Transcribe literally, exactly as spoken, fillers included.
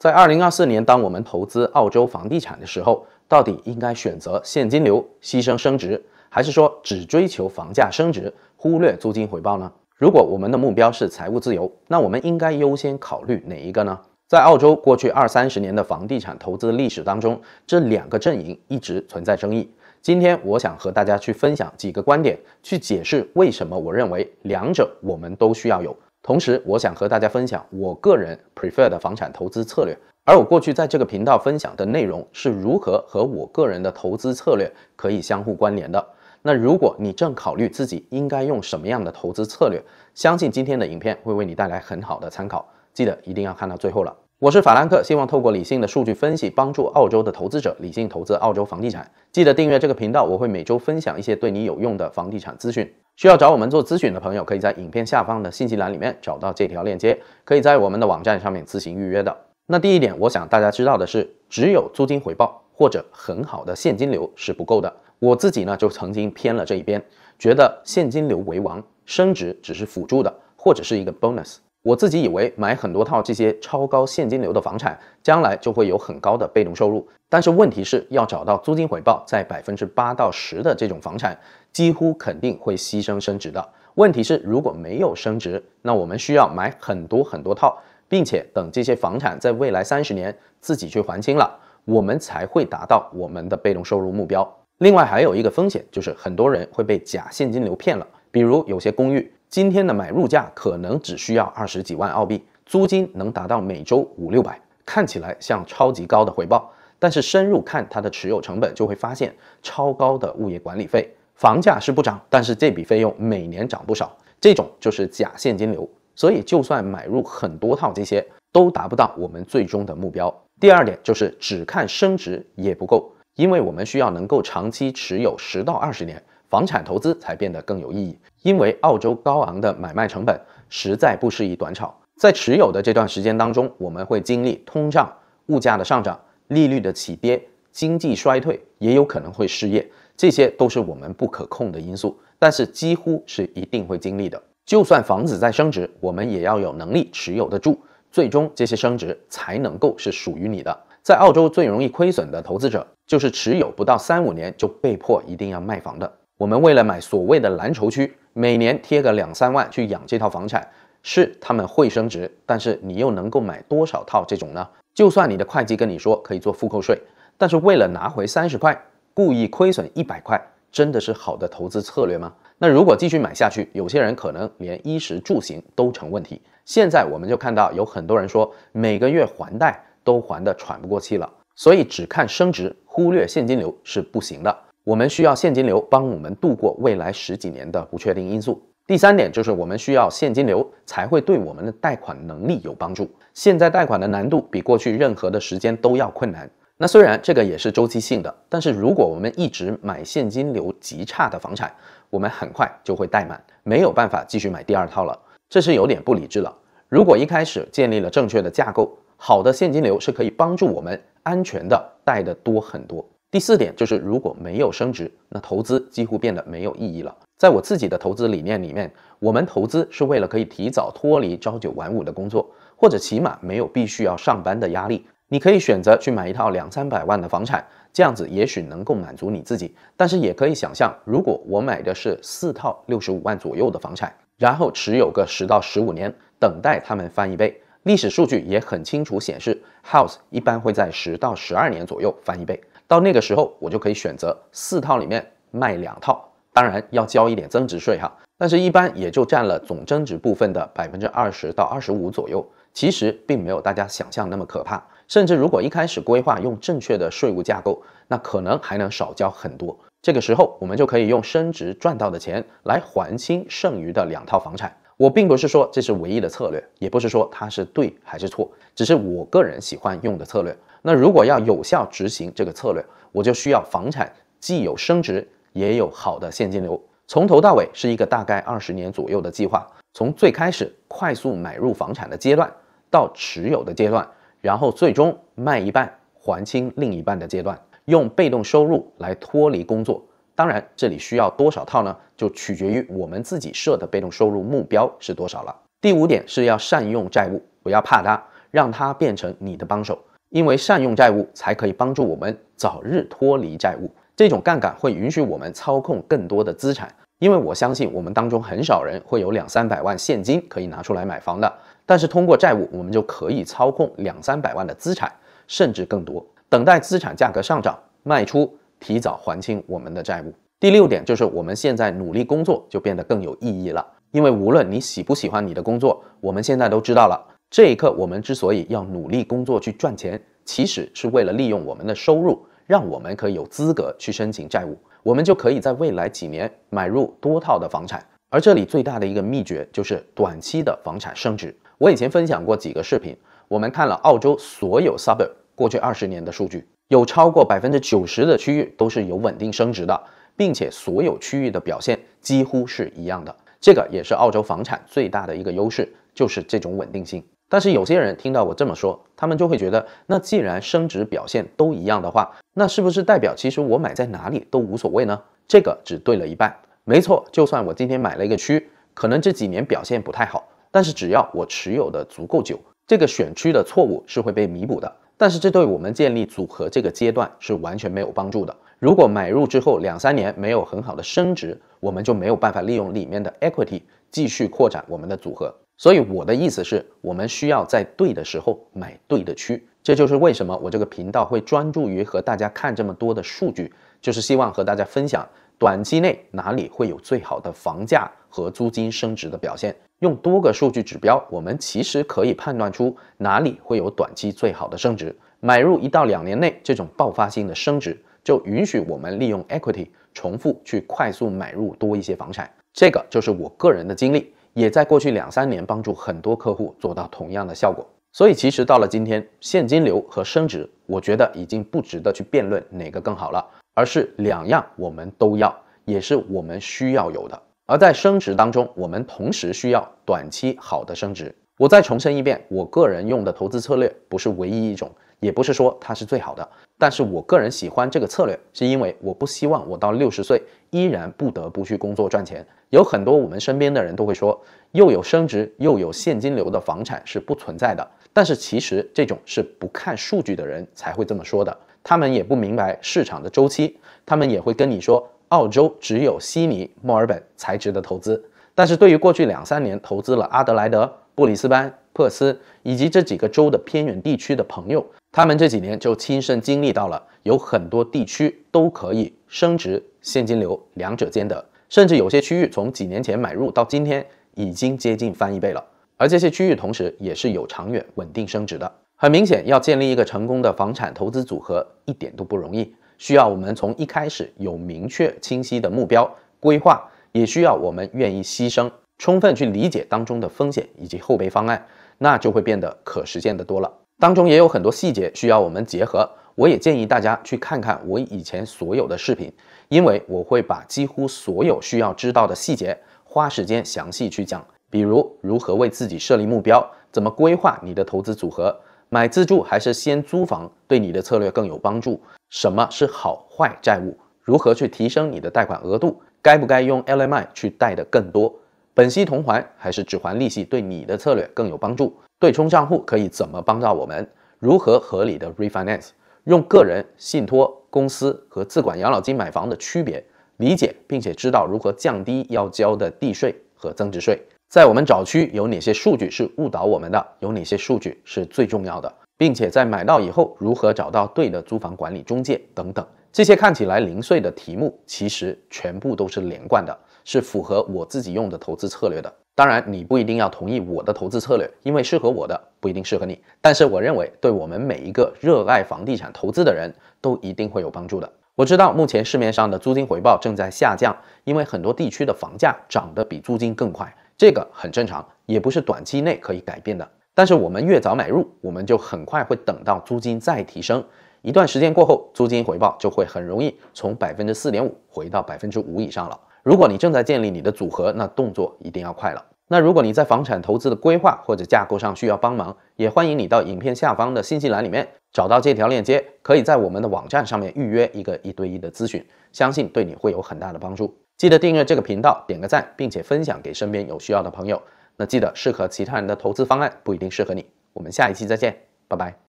在二零二四年，当我们投资澳洲房地产的时候，到底应该选择现金流，牺牲升值，还是说只追求房价升值，忽略租金回报呢？如果我们的目标是财务自由，那我们应该优先考虑哪一个呢？在澳洲过去二三十年的房地产投资历史当中，这两个阵营一直存在争议。今天我想和大家去分享几个观点，去解释为什么我认为两者我们都需要有。 同时，我想和大家分享我个人 prefer 的房产投资策略，而我过去在这个频道分享的内容是如何和我个人的投资策略可以相互关联的。那如果你正考虑自己应该用什么样的投资策略，相信今天的影片会为你带来很好的参考。记得一定要看到最后了。我是法兰克，希望透过理性的数据分析，帮助澳洲的投资者理性投资澳洲房地产。记得订阅这个频道，我会每周分享一些对你有用的房地产资讯。 需要找我们做咨询的朋友，可以在影片下方的信息栏里面找到这条链接，可以在我们的网站上面自行预约的。那第一点，我想大家知道的是，只有租金回报或者很好的现金流是不够的。我自己呢就曾经偏了这一边，觉得现金流为王，升值只是辅助的，或者是一个 bonus。我自己以为买很多套这些超高现金流的房产，将来就会有很高的被动收入。但是问题是要找到租金回报在 百分之八到十 的这种房产。 几乎肯定会牺牲升值的。问题是，如果没有升值，那我们需要买很多很多套，并且等这些房产在未来三十年自己去还清了，我们才会达到我们的被动收入目标。另外还有一个风险，就是很多人会被假现金流骗了。比如有些公寓今天的买入价可能只需要二十几万澳币，租金能达到每周五六百，看起来像超级高的回报，但是深入看它的持有成本，就会发现超高的物业管理费。 房价是不涨，但是这笔费用每年涨不少，这种就是假现金流。所以，就算买入很多套，这些都达不到我们最终的目标。第二点就是只看升值也不够，因为我们需要能够长期持有十到二十年，房产投资才变得更有意义。因为澳洲高昂的买卖成本实在不适宜短炒，在持有的这段时间当中，我们会经历通胀、物价的上涨、利率的起跌、经济衰退，也有可能会失业。 这些都是我们不可控的因素，但是几乎是一定会经历的。就算房子在升值，我们也要有能力持有得住，最终这些升值才能够是属于你的。在澳洲最容易亏损的投资者，就是持有不到三五年就被迫一定要卖房的。我们为了买所谓的蓝筹区，每年贴个两三万去养这套房产，是他们会升值，但是你又能够买多少套这种呢？就算你的会计跟你说可以做复扣税，但是为了拿回三十块。 故意亏损一百块，真的是好的投资策略吗？那如果继续买下去，有些人可能连衣食住行都成问题。现在我们就看到有很多人说每个月还贷都还得喘不过气了，所以只看升值，忽略现金流是不行的。我们需要现金流帮我们度过未来十几年的不确定因素。第三点就是我们需要现金流才会对我们的贷款能力有帮助。现在贷款的难度比过去任何的时间都要困难。 那虽然这个也是周期性的，但是如果我们一直买现金流极差的房产，我们很快就会贷满，没有办法继续买第二套了，这是有点不理智了。如果一开始建立了正确的架构，好的现金流是可以帮助我们安全的贷得多很多。第四点就是，如果没有升值，那投资几乎变得没有意义了。在我自己的投资理念里面，我们投资是为了可以提早脱离朝九晚五的工作，或者起码没有必须要上班的压力。 你可以选择去买一套两三百万的房产，这样子也许能够满足你自己。但是也可以想象，如果我买的是四套六十五万左右的房产，然后持有个十到十五年，等待它们翻一倍。历史数据也很清楚显示 ，house 一般会在十到十二年左右翻一倍。到那个时候，我就可以选择四套里面卖两套，当然要交一点增值税哈，但是一般也就占了总增值部分的 百分之二十到百分之二十五 左右。 其实并没有大家想象那么可怕，甚至如果一开始规划用正确的税务架构，那可能还能少交很多。这个时候，我们就可以用升值赚到的钱来还清剩余的两套房产。我并不是说这是唯一的策略，也不是说它是对还是错，只是我个人喜欢用的策略。那如果要有效执行这个策略，我就需要房产既有升值，也有好的现金流。从头到尾是一个大概二十年左右的计划，从最开始快速买入房产的阶段。 到持有的阶段，然后最终卖一半还清另一半的阶段，用被动收入来脱离工作。当然，这里需要多少套呢？就取决于我们自己设的被动收入目标是多少了。第五点是要善用债务，不要怕它。让它变成你的帮手。因为善用债务才可以帮助我们早日脱离债务。这种杠杆会允许我们操控更多的资产。因为我相信我们当中很少人会有两三百万现金可以拿出来买房的，但是通过债务我们就可以操控两三百万的资产，甚至更多。等待资产价格上涨，卖出，提早还清我们的债务。第六点就是我们现在努力工作就变得更有意义了。因为无论你喜不喜欢你的工作，我们现在都知道了，这一刻我们之所以要努力工作去赚钱，其实是为了利用我们的收入，让我们可以有资格去申请债务，我们就可以在未来几年买入多套的房产。而这里最大的一个秘诀就是短期的房产升值。我以前分享过几个视频，我们看了澳洲所有 suburb 过去二十年的数据，有超过 百分之九十 的区域都是有稳定升值的，并且所有区域的表现几乎是一样的。这个也是澳洲房产最大的一个优势，就是这种稳定性。但是有些人听到我这么说，他们就会觉得，那既然升值表现都一样的话，那是不是代表其实我买在哪里都无所谓呢？这个只对了一半。没错，就算我今天买了一个区，可能这几年表现不太好，但是只要我持有的足够久，这个选区的错误是会被弥补的。但是这对我们建立组合这个阶段是完全没有帮助的。如果买入之后两三年没有很好的升值，我们就没有办法利用里面的 equity 继续扩展我们的组合。所以我的意思是，我们需要在对的时候买对的区。这就是为什么我这个频道会专注于和大家看这么多的数据，就是希望和大家分享短期内哪里会有最好的房价和租金升值的表现。用多个数据指标，我们其实可以判断出哪里会有短期最好的升值。买入一到两年内这种爆发性的升值，就允许我们利用 equity 重复去快速买入多一些房产。这个就是我个人的经历，也在过去两三年帮助很多客户做到同样的效果。所以其实到了今天，现金流和升值，我觉得已经不值得去辩论哪个更好了，而是两样我们都要，也是我们需要有的。而在升值当中，我们同时需要短期好的升值。我再重申一遍，我个人用的投资策略不是唯一一种，也不是说它是最好的，但是我个人喜欢这个策略，是因为我不希望我到六十岁依然不得不去工作赚钱。有很多我们身边的人都会说，又有升值又有现金流的房产是不存在的，但是其实这种是不看数据的人才会这么说的，他们也不明白市场的周期，他们也会跟你说澳洲只有悉尼、墨尔本才值得投资，但是对于过去两三年投资了阿德莱德、布里斯班、珀斯以及这几个州的偏远地区的朋友，他们这几年就亲身经历到了，有很多地区都可以升值、现金流两者兼得，甚至有些区域从几年前买入到今天已经接近翻一倍了，而这些区域同时也是有长远稳定升值的。很明显，要建立一个成功的房产投资组合一点都不容易，需要我们从一开始有明确清晰的目标规划，也需要我们愿意牺牲，充分去理解当中的风险以及后备方案，那就会变得可实现的多了。当中也有很多细节需要我们结合，我也建议大家去看看我以前所有的视频，因为我会把几乎所有需要知道的细节花时间详细去讲，比如如何为自己设立目标，怎么规划你的投资组合，买自住还是先租房对你的策略更有帮助？什么是好坏债务？如何去提升你的贷款额度？该不该用 L M I 去贷的更多？本息同还还是只还利息对你的策略更有帮助？对冲账户可以怎么帮到我们？如何合理的 refinance？ 用个人、信托、公司和自管养老金买房的区别，理解并且知道如何降低要交的地税和增值税。在我们找区有哪些数据是误导我们的，有哪些数据是最重要的，并且在买到以后如何找到对的租房管理中介等等，这些看起来零碎的题目其实全部都是连贯的，是符合我自己用的投资策略的。当然你不一定要同意我的投资策略，因为适合我的不一定适合你，但是我认为对我们每一个热爱房地产投资的人都一定会有帮助的。我知道目前市面上的租金回报正在下降，因为很多地区的房价涨得比租金更快，这个很正常，也不是短期内可以改变的。但是我们越早买入，我们就很快会等到租金再提升，一段时间过后，租金回报就会很容易从 百分之四点五 回到 百分之五 以上了。如果你正在建立你的组合，那动作一定要快了。那如果你在房产投资的规划或者架构上需要帮忙，也欢迎你到影片下方的信息栏里面找到这条链接，可以在我们的网站上面预约一个一对一的咨询，相信对你会有很大的帮助。记得订阅这个频道，点个赞，并且分享给身边有需要的朋友。那记得适合其他人的投资方案不一定适合你。我们下一期再见，拜拜。